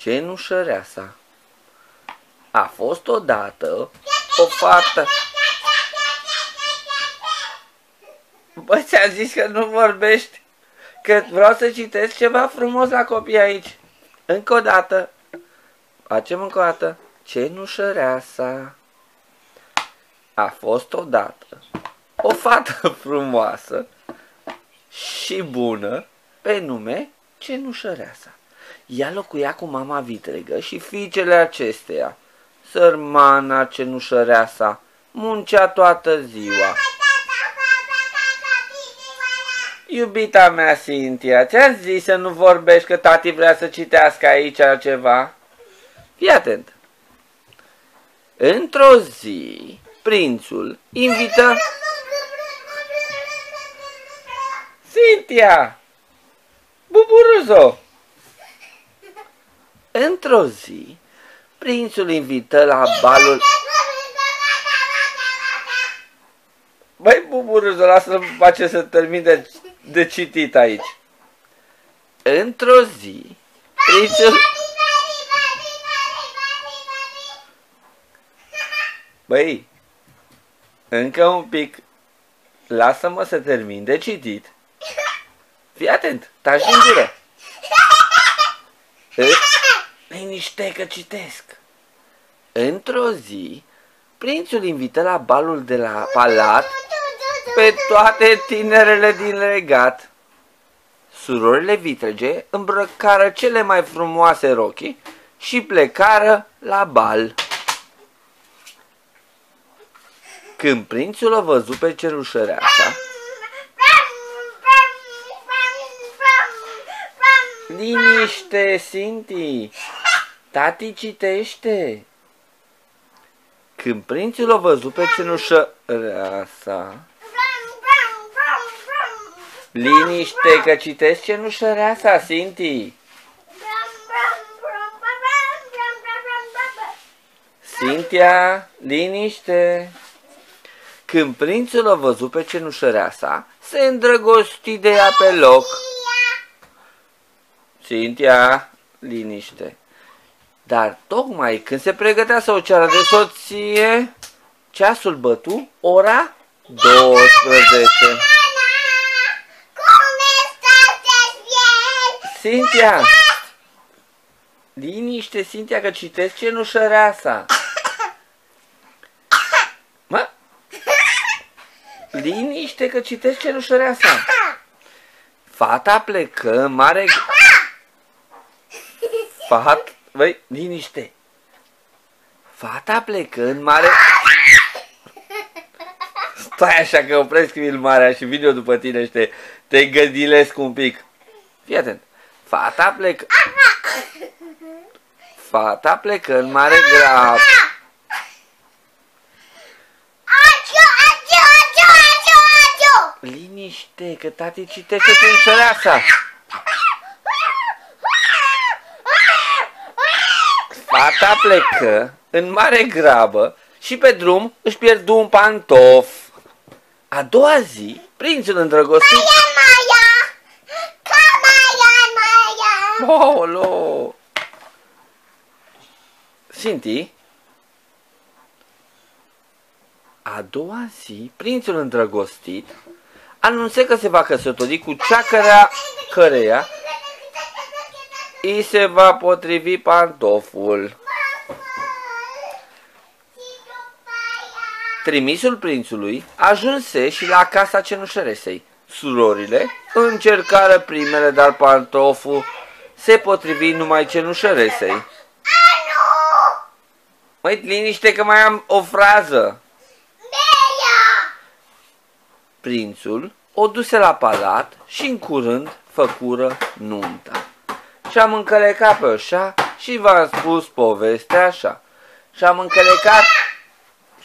Cenușăreasa. A fost odată o fată... Bă, ți-am zis că nu vorbești, că vreau să citesc ceva frumos la copii aici. Încă o dată. Facem încă o dată. Cenușăreasa. A fost odată o fată frumoasă și bună pe nume Cenușăreasa. Ea locuia cu mama vitregă și fiicele acesteia. Sărmana Cenușăreasa muncea toată ziua. Iubita mea, Cintia, ți-am zis să nu vorbești că tati vrea să citească aici ceva. Fii atent. Într-o zi, prințul invită... Cintia! Buburuzo! Într-o zi, prințul invită la balul... Băi, buburuzo, lasă-l face să termin de citit aici. Într-o zi, prințul... Băi, încă un pic, lasă-mă să termin de citit. Fii atent, taci din gură. Liniște că citesc. Într-o zi, prințul invită la balul de la palat pe toate tinerele din regat. Surorile vitrege îmbrăcară cele mai frumoase rochii și plecară la bal. Când prințul a văzut pe Cenușăreasa... Liniște, Cinti! Tati citește! Când prințul a văzut pe Cenușăreasa... Liniște, că citești Cenușăreasa, Cinti! Cintia, liniște! Când prințul a văzut pe Cenușăreasa, se îndrăgosti de ea pe loc. Cintia, liniște. Dar tocmai când se pregătea să o ceară de soție, ceasul bătu ora 12. Cintia, liniște, Cintia, că citesc Cenușăreasa. Liniște, că citesc Cenușăreasa. Fata plecă în mare... Băi, liniște. Fata plecă în mare... Stai așa că opresc filmarea și vin eu după tine și te gâdilesc un pic. Fii atent. Fata plecă în mare grabă. Liniște, că tati citește Cenușăreasa. Fata plecă în mare grabă și pe drum își pierdu un pantof. A doua zi, prințul îndrăgostit... Olo! Cinti? A doua zi, prințul îndrăgostit... anunțe că se va căsători cu cea căreia îi se va potrivi pantoful. Trimisul prințului ajunse și la casa Cenușăreasei. Surorile încercară primele, dar pantoful se potrivi numai Cenușăreasei. Măi, liniște că mai am o frază. Prințul o duse la palat și în curând făcură nunta. Și-am încălecat pe oșa și v-am spus povestea așa. Și-am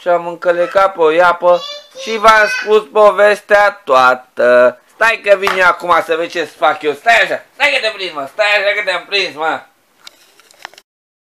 încălecat pe o iapă și v-am spus povestea toată. Stai că vin eu acum să vezi ce-ți fac eu. Stai așa, stai că te-am prins, mă.